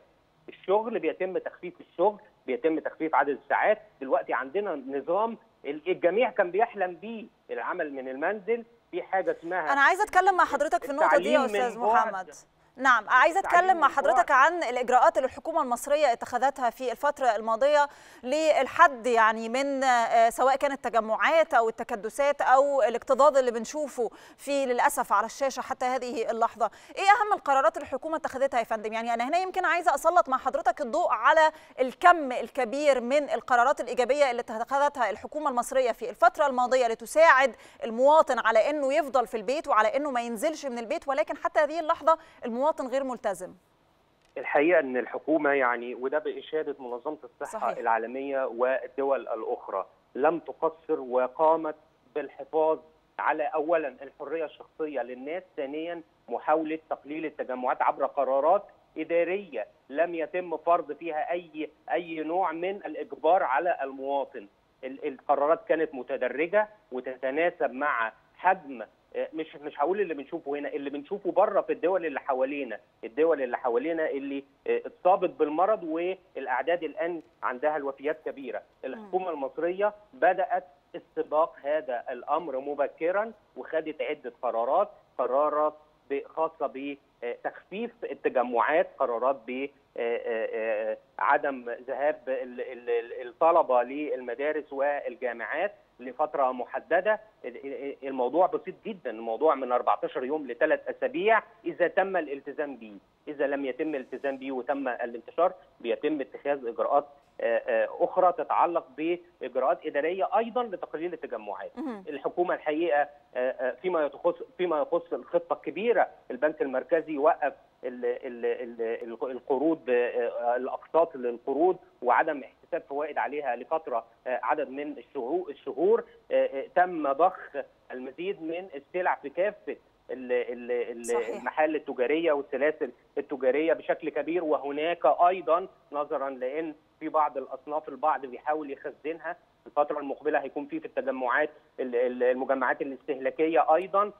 الشغل بيتم تخفيف الشغل، بيتم تخفيف عدد الساعات. دلوقتي عندنا نظام الجميع كان بيحلم بيه، العمل من المنزل. في حاجه اسمها، انا عايزه اتكلم مع حضرتك في النقطه دي يا استاذ محمد. نعم، عايزه اتكلم مع حضرتك عن الاجراءات اللي الحكومه المصريه اتخذتها في الفتره الماضيه للحد يعني من سواء كانت تجمعات او التكدسات او الاكتظاظ اللي بنشوفه في للاسف على الشاشه حتى هذه اللحظه. ايه اهم القرارات اللي الحكومه اتخذتها يا فندم؟ يعني انا هنا يمكن عايزه اسلط مع حضرتك الضوء على الكم الكبير من القرارات الايجابيه اللي اتخذتها الحكومه المصريه في الفتره الماضيه لتساعد المواطن على انه يفضل في البيت وعلى انه ما ينزلش من البيت، ولكن حتى هذه اللحظه مواطن غير ملتزم. الحقيقه ان الحكومه يعني، وده باشاده منظمه الصحه صحيح. العالميه والدول الاخرى، لم تقصر وقامت بالحفاظ على اولا الحريه الشخصيه للناس، ثانيا محاوله تقليل التجمعات عبر قرارات اداريه لم يتم فرض فيها اي اي نوع من الاجبار على المواطن. القرارات كانت متدرجه وتتناسب مع حجم، مش مش هقول اللي بنشوفه هنا، اللي بنشوفه بره في الدول اللي حوالينا، الدول اللي حوالينا اللي اتصابت بالمرض والاعداد الان عندها الوفيات كبيره. الحكومه المصريه بدات استباق هذا الامر مبكرا، وخدت عده قرارات، قرارات خاصه بتخفيف التجمعات، قرارات بعدم ذهاب الطلبه للمدارس والجامعات لفتره محدده. الموضوع بسيط جدا، الموضوع من أربعتاشر يوم لثلاث اسابيع اذا تم الالتزام به. اذا لم يتم الالتزام به وتم الانتشار، بيتم اتخاذ اجراءات اخرى تتعلق باجراءات اداريه ايضا لتقليل التجمعات. الحكومه الحقيقه فيما يخص فيما يخص الخطه الكبيره، البنك المركزي وقف القروض، الاقساط للقروض، وعدم احتساب فوائد عليها لفتره عدد من الشهور. تم ضخ المزيد من السلع في كافه المحال التجاريه والسلاسل التجاريه بشكل كبير. وهناك ايضا نظرا لان في بعض الاصناف البعض بيحاول يخزنها الفتره المقبله، هيكون في في التجمعات، المجمعات الاستهلاكيه ايضا،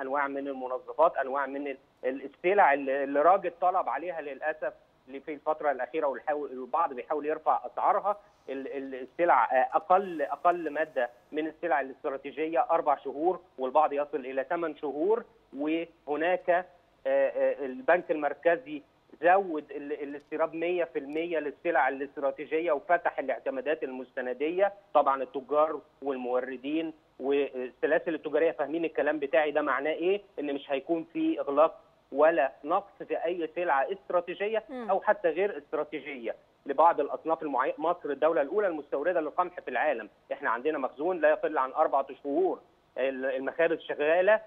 انواع من المنظفات، انواع من السلع اللي راجل طلب عليها للاسف في الفتره الاخيره، والبعض بيحاول يرفع اسعارها. السلع اقل اقل ماده من السلع الاستراتيجيه اربع شهور، والبعض يصل الى ثمان شهور. وهناك البنك المركزي زود الاستيراد مية في المية للسلع الاستراتيجيه، وفتح الاعتمادات المستنديه. طبعا التجار والموردين والسلاسل التجاريه فاهمين الكلام بتاعي ده معناه ايه، ان مش هيكون في اغلاق ولا نقص في اي سلعه استراتيجيه او حتى غير استراتيجيه لبعض الاصناف المعينه. مصر الدوله الاولى المستورده للقمح في العالم، احنا عندنا مخزون لا يقل عن اربع شهور. المخابز شغاله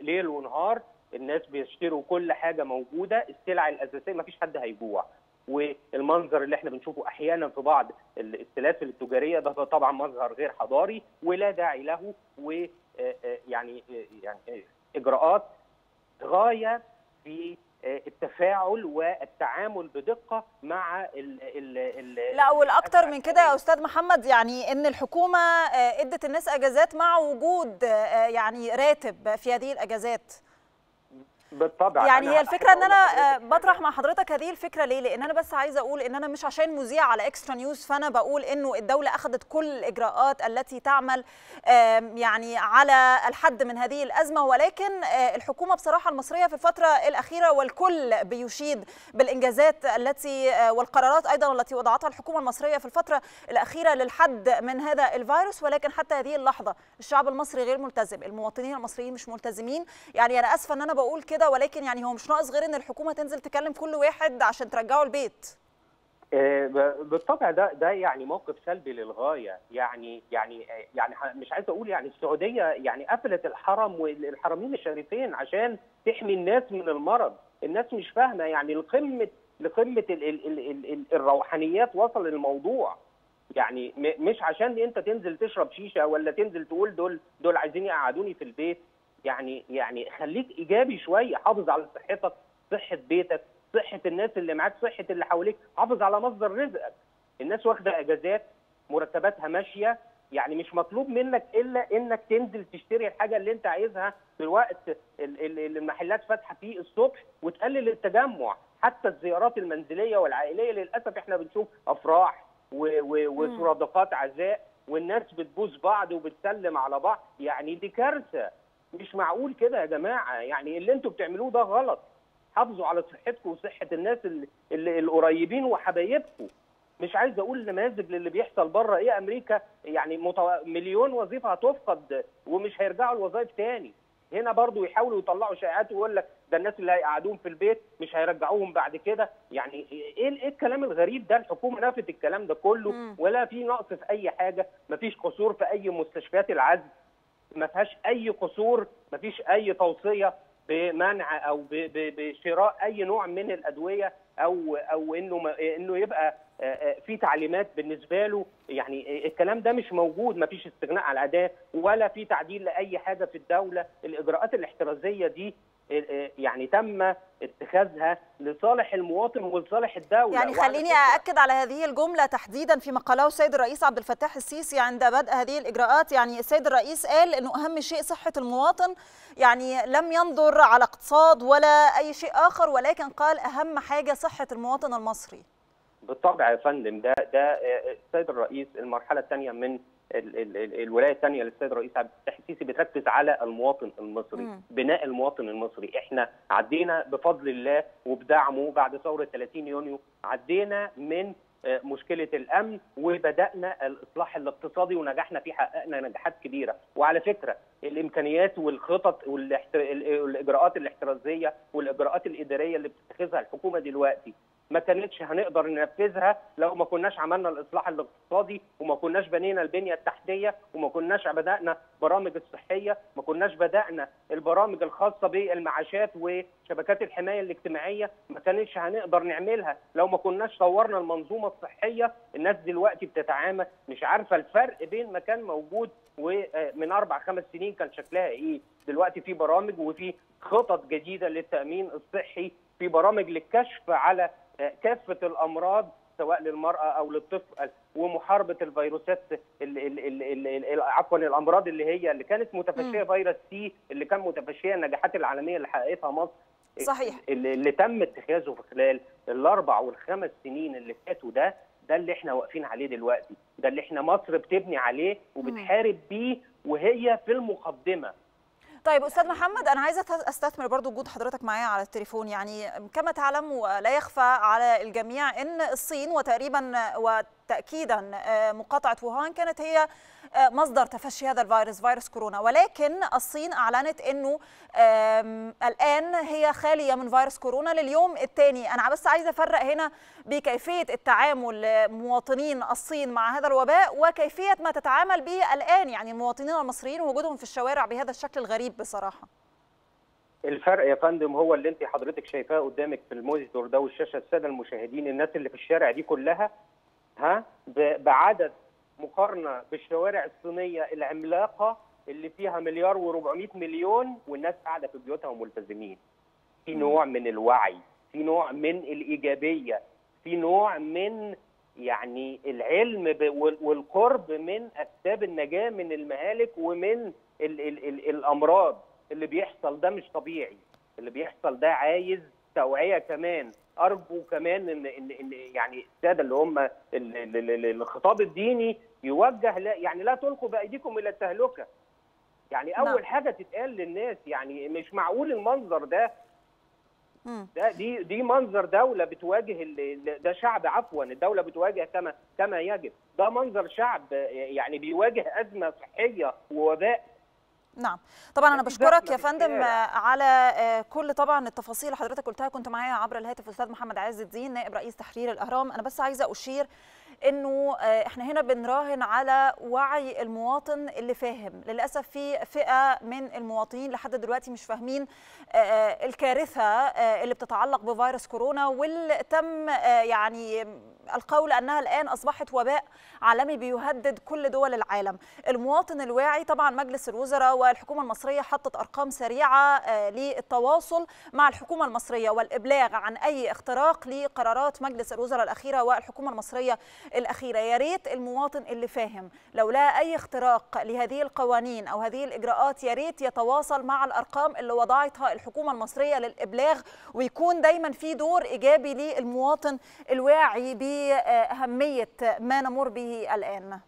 ليل ونهار، الناس بيشتروا كل حاجه موجوده، السلع الاساسيه مفيش حد هيجوع. والمنظر اللي احنا بنشوفه احيانا في بعض السلاسل التجاريه ده طبعا مظهر غير حضاري ولا داعي له، ويعني يعني اجراءات غايه في التفاعل والتعامل بدقه مع ال ال ال لا والاكثر من كده يا استاذ محمد، يعني ان الحكومه ادت الناس اجازات مع وجود يعني راتب في هذه الاجازات. بالطبع يعني هي الفكره ان انا بطرح مع حضرتك هذه الفكره ليه؟ لان انا بس عايزه اقول ان انا مش عشان مذيع على اكسترا نيوز فانا بقول انه الدوله اخذت كل الاجراءات التي تعمل يعني على الحد من هذه الازمه، ولكن الحكومه بصراحه المصريه في الفتره الاخيره والكل بيشيد بالانجازات التي والقرارات ايضا التي وضعتها الحكومه المصريه في الفتره الاخيره للحد من هذا الفيروس، ولكن حتى هذه اللحظه الشعب المصري غير ملتزم، المواطنين المصريين مش ملتزمين. يعني انا اسفه ان انا بقول كده، ولكن يعني هو مش ناقص غير ان الحكومه تنزل تكلم كل واحد عشان ترجعه البيت. بالطبع ده ده يعني موقف سلبي للغايه، يعني يعني يعني مش عايز اقول يعني السعوديه يعني قفلت الحرم والحرمين الشريفين عشان تحمي الناس من المرض، الناس مش فاهمه يعني لقمه لقمه ال ال ال ال ال الروحانيات وصل الموضوع، يعني مش عشان انت تنزل تشرب شيشه ولا تنزل تقول دول دول عايزين يقعدوني في البيت. يعني يعني خليك ايجابي شويه، حافظ على صحتك، صحه بيتك، صحه الناس اللي معاك، صحه اللي حواليك، حافظ على مصدر رزقك. الناس واخده اجازات، مرتباتها ماشيه، يعني مش مطلوب منك الا انك تنزل تشتري الحاجه اللي انت عايزها في الوقت اللي المحلات فاتحه فيه الصبح، وتقلل التجمع، حتى الزيارات المنزليه والعائليه. للاسف احنا بنشوف افراح وصرادقات عزاء والناس بتبوس بعض وبتسلم على بعض، يعني دي كارثه، مش معقول كده يا جماعه، يعني اللي انتوا بتعملوه ده غلط. حافظوا على صحتكم وصحه الناس اللي, اللي القريبين وحبايبكم. مش عايز اقول نماذج للي بيحصل بره، ايه امريكا يعني متو... مليون وظيفه هتفقد ومش هيرجعوا الوظائف تاني. هنا برضو يحاولوا يطلعوا شائعات ويقول لك ده الناس اللي هيقعدوهم في البيت مش هيرجعوهم بعد كده، يعني ايه ايه الكلام الغريب ده؟ الحكومه نفت الكلام ده كله، ولا في نقص في اي حاجه، مفيش قصور في اي مستشفيات العزل، ما فيهاش اي قصور، ما فيش اي توصيه بمنع او بشراء اي نوع من الادويه او او انه انه يبقى في تعليمات بالنسبه له، يعني الكلام ده مش موجود، ما فيش استغناء على الاداه ولا في تعديل لاي حاجه في الدوله. الاجراءات الاحترازيه دي يعني تم اتخاذها لصالح المواطن ولصالح الدوله. يعني خليني أأكد على هذه الجمله تحديدا في مقاله السيد الرئيس عبد الفتاح السيسي عند بدء هذه الاجراءات، يعني السيد الرئيس قال انه اهم شيء صحه المواطن، يعني لم ينظر على اقتصاد ولا اي شيء اخر، ولكن قال اهم حاجه صحه المواطن المصري. بالطبع يا فندم، ده ده السيد الرئيس المرحله الثانيه من الولايه الثانيه للسيد الرئيس عبد الفتاح السيسي بتركز على المواطن المصري، م. بناء المواطن المصري. احنا عدينا بفضل الله وبدعمه بعد ثوره ثلاثين يونيو، عدينا من مشكله الامن وبدانا الاصلاح الاقتصادي ونجحنا فيه، حققنا نجاحات كبيره. وعلى فكره الامكانيات والخطط والاجراءات الاحترازيه والاجراءات الاداريه اللي بتتخذها الحكومه دلوقتي ما كانتش هنقدر ننفذها لو ما كناش عملنا الاصلاح الاقتصادي، وما كناش بنينا البنيه التحتيه، وما كناش بدانا برامج الصحيه، ما كناش بدانا البرامج الخاصه بالمعاشات وشبكات الحمايه الاجتماعيه، ما كانتش هنقدر نعملها لو ما كناش طورنا المنظومه الصحيه. الناس دلوقتي بتتعامل مش عارفه الفرق بين ما كان موجود ومن اربع خمس سنين كان شكلها ايه. دلوقتي في برامج وفي خطط جديده للتامين الصحي، في برامج للكشف على كافة الأمراض سواء للمرأة أو للطفل، ومحاربة الفيروسات عفوا الأمراض اللي هي اللي كانت متفشية، فيروس سي اللي كان متفشية، النجاحات العالمية اللي حققتها مصر صحيح اللي تم اتخاذه في خلال الأربع والخمس سنين اللي فاتوا، ده ده اللي احنا واقفين عليه دلوقتي، ده اللي احنا مصر بتبني عليه وبتحارب بيه وهي في المقدمة. طيب أستاذ محمد، أنا عايزة أستثمر برضو وجود حضرتك معايا على التليفون. يعني كما تعلم ولا يخفى على الجميع أن الصين وتقريبا وتأكيدا مقاطعة ووهان كانت هي مصدر تفشي هذا الفيروس، فيروس كورونا، ولكن الصين أعلنت أنه الآن هي خالية من فيروس كورونا لليوم الثاني. أنا بس عايزة أفرق هنا بكيفية التعامل مواطنين الصين مع هذا الوباء وكيفية ما تتعامل به الآن يعني المواطنين المصريين ووجودهم في الشوارع بهذا الشكل الغريب بصراحة. الفرق يا فندم هو اللي انت حضرتك شايفاه قدامك في المونيتور ده والشاشة، السادة المشاهدين، الناس اللي في الشارع دي كلها ها بعدد مقارنه بالشوارع الصينيه العملاقه اللي فيها مليار و400 مليون والناس قاعده في بيوتها وملتزمين. في نوع من الوعي، في نوع من الإيجابية، في نوع من يعني العلم والقرب من أسباب النجاة من المهالك ومن ال ال ال الأمراض. اللي بيحصل ده مش طبيعي، اللي بيحصل ده عايز توعية كمان. أرجو كمان إن إن يعني السادة اللي هم الخطاب الديني يوجه، لا يعني لا تلقوا بأيديكم إلى التهلكة. يعني أول حاجة تتقال للناس، يعني مش معقول المنظر ده. ده دي دي منظر دولة بتواجه ده شعب، عفوا الدولة بتواجه كما كما يجب. ده منظر شعب يعني بيواجه أزمة صحية ووباء. نعم طبعا انا بشكرك يا فندم على كل طبعا التفاصيل اللي حضرتك قلتها. كنت معايا عبر الهاتف الاستاذ محمد عز الدين نائب رئيس تحرير الاهرام. انا بس عايزه اشير انه احنا هنا بنراهن على وعي المواطن اللي فاهم. للاسف في فئه من المواطنين لحد دلوقتي مش فاهمين الكارثه اللي بتتعلق بفيروس كورونا، واللي تم يعني القول انها الان اصبحت وباء عالمي بيهدد كل دول العالم. المواطن الواعي طبعا مجلس الوزراء والحكومه المصريه حطت ارقام سريعه للتواصل مع الحكومه المصريه والابلاغ عن اي اختراق لقرارات مجلس الوزراء الاخيره والحكومه المصريه الاخيره. يا ريت المواطن اللي فاهم لو لقى اي اختراق لهذه القوانين او هذه الاجراءات يا ريت يتواصل مع الارقام اللي وضعتها الحكومه المصريه للابلاغ، ويكون دايما في دور ايجابي للمواطن الواعي بأهمية ما نمر به الآن.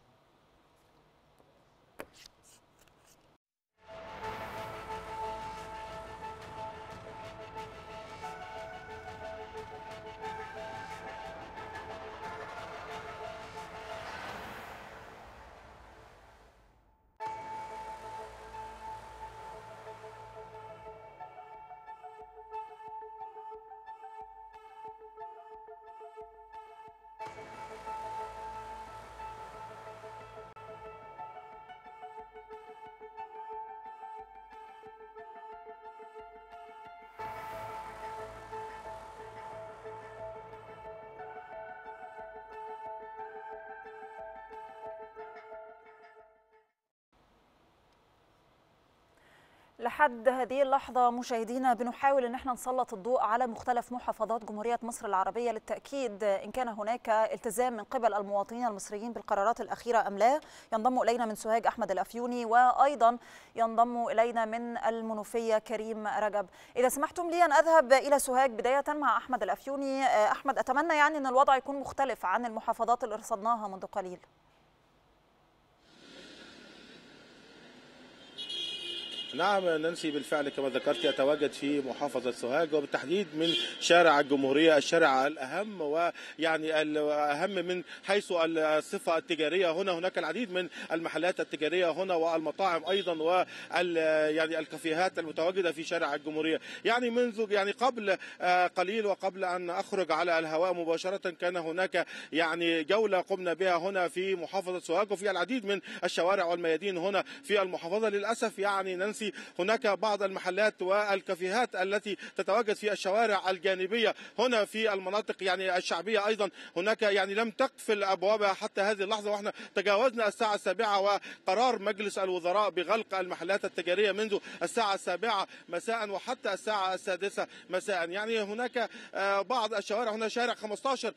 لحد هذه اللحظة مشاهدينا بنحاول أن احنا نسلط الضوء على مختلف محافظات جمهورية مصر العربية للتأكيد إن كان هناك التزام من قبل المواطنين المصريين بالقرارات الأخيرة أم لا. ينضم إلينا من سوهاج أحمد الأفيوني، وأيضا ينضم إلينا من المنوفية كريم رجب. إذا سمحتم لي أن أذهب إلى سوهاج بداية مع أحمد الأفيوني. أحمد، أتمنى يعني أن الوضع يكون مختلف عن المحافظات اللي رصدناها منذ قليل. نعم نانسي، بالفعل كما ذكرت أتواجد في محافظة سوهاج وبالتحديد من شارع الجمهورية، الشارع الأهم ويعني الأهم من حيث الصفة التجارية. هنا هناك العديد من المحلات التجارية هنا والمطاعم أيضا وال يعني الكافيهات المتواجدة في شارع الجمهورية. يعني منذ يعني قبل قليل وقبل أن أخرج على الهواء مباشرة كان هناك يعني جولة قمنا بها هنا في محافظة سوهاج وفي العديد من الشوارع والميادين هنا في المحافظة. للأسف يعني نانسي هناك بعض المحلات والكافيهات التي تتواجد في الشوارع الجانبية هنا في المناطق يعني الشعبية أيضا هناك يعني لم تقفل أبوابها حتى هذه اللحظة، وإحنا تجاوزنا الساعة السابعة وقرار مجلس الوزراء بغلق المحلات التجارية منذ الساعة السابعة مساء وحتى الساعة السادسة مساء. يعني هناك بعض الشوارع، هنا شارع خمسة عشر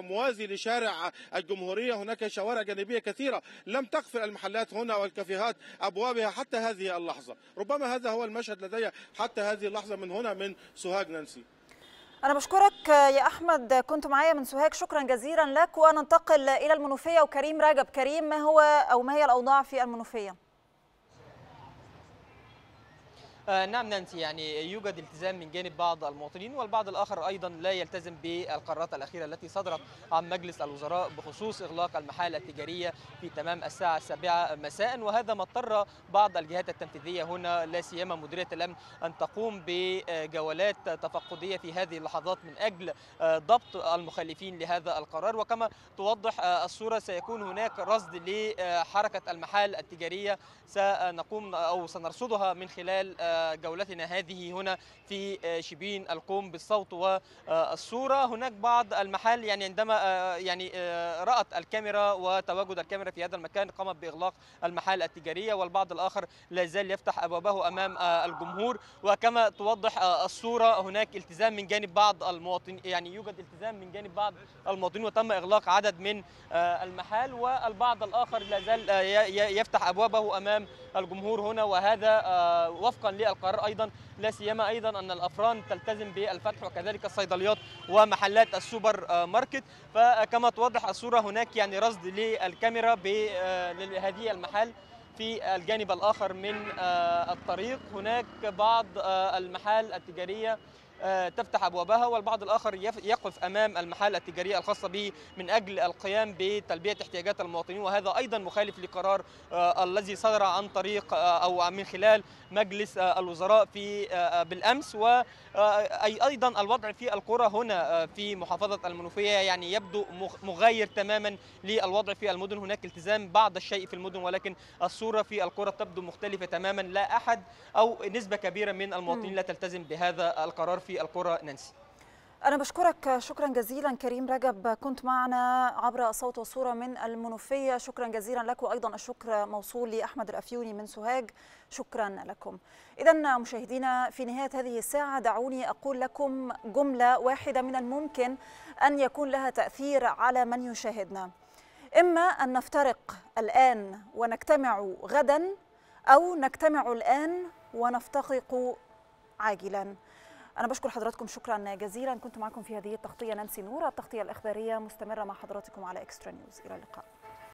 موازي لشارع الجمهورية، هناك شوارع جانبية كثيرة لم تقفل المحلات هنا والكافيهات أبوابها حتى هذه اللحظة. ربما هذا هو المشهد لدي حتى هذه اللحظة من هنا من سوهاج نانسي. أنا بشكرك يا أحمد، كنت معايا من سوهاج، شكرا جزيلا لك. وننتقل إلى المنوفية وكريم رجب. كريم، ما هو أو ما هي الأوضاع في المنوفية؟ آه نعم نانسي، يعني يوجد التزام من جانب بعض المواطنين والبعض الآخر أيضا لا يلتزم بالقرارات الأخيرة التي صدرت عن مجلس الوزراء بخصوص إغلاق المحال التجارية في تمام الساعة السابعة مساء، وهذا ما اضطر بعض الجهات التنفيذية هنا لا سيما مديرية الأمن أن تقوم بجولات تفقدية في هذه اللحظات من أجل ضبط المخالفين لهذا القرار. وكما توضح الصورة سيكون هناك رصد لحركة المحال التجارية سنقوم أو سنرصدها من خلال جولتنا هذه هنا في شبين القوم بالصوت والصورة. هناك بعض المحال يعني عندما يعني رأت الكاميرا وتواجد الكاميرا في هذا المكان قامت بإغلاق المحال التجارية، والبعض الآخر لا يزال يفتح أبوابه أمام الجمهور. وكما توضح الصورة هناك التزام من جانب بعض المواطنين، يعني يوجد التزام من جانب بعض المواطنين وتم إغلاق عدد من المحال، والبعض الآخر لا يزال يفتح أبوابه أمام الجمهور هنا، وهذا وفقا للقرار أيضا، لا سيما أيضا أن الأفران تلتزم بالفتح وكذلك الصيدليات ومحلات السوبر ماركت. فكما توضح الصورة هناك يعني رصد للكاميرا بهذه المحال. في الجانب الآخر من الطريق هناك بعض المحال التجارية تفتح أبوابها، والبعض الآخر يقف أمام المحال التجارية الخاصة به من أجل القيام بتلبية احتياجات المواطنين، وهذا أيضا مخالف لقرار الذي صدر عن طريق أو من خلال مجلس الوزراء في بالأمس. وأيضا الوضع في القرى هنا في محافظة المنوفية يعني يبدو مغاير تماما للوضع في المدن، هناك التزام بعض الشيء في المدن ولكن الصورة في القرى تبدو مختلفة تماما، لا أحد أو نسبة كبيرة من المواطنين لا تلتزم بهذا القرار في القرى. نانسي، أنا بشكرك شكرا جزيلا كريم رجب، كنت معنا عبر صوت وصورة من المنوفية، شكرا جزيلا لك، وأيضا الشكر موصول لأحمد الأفيوني من سوهاج، شكرا لكم. إذن مشاهدينا في نهاية هذه الساعة دعوني أقول لكم جملة واحدة من الممكن أن يكون لها تأثير على من يشاهدنا، إما أن نفترق الآن ونجتمع غدا، أو نجتمع الآن ونفترق عاجلا. أنا بشكر حضراتكم شكرا جزيلا، كنت معكم في هذه التغطية نانسي نور، التغطية الإخبارية مستمرة مع حضراتكم على إكسترا نيوز، إلى اللقاء.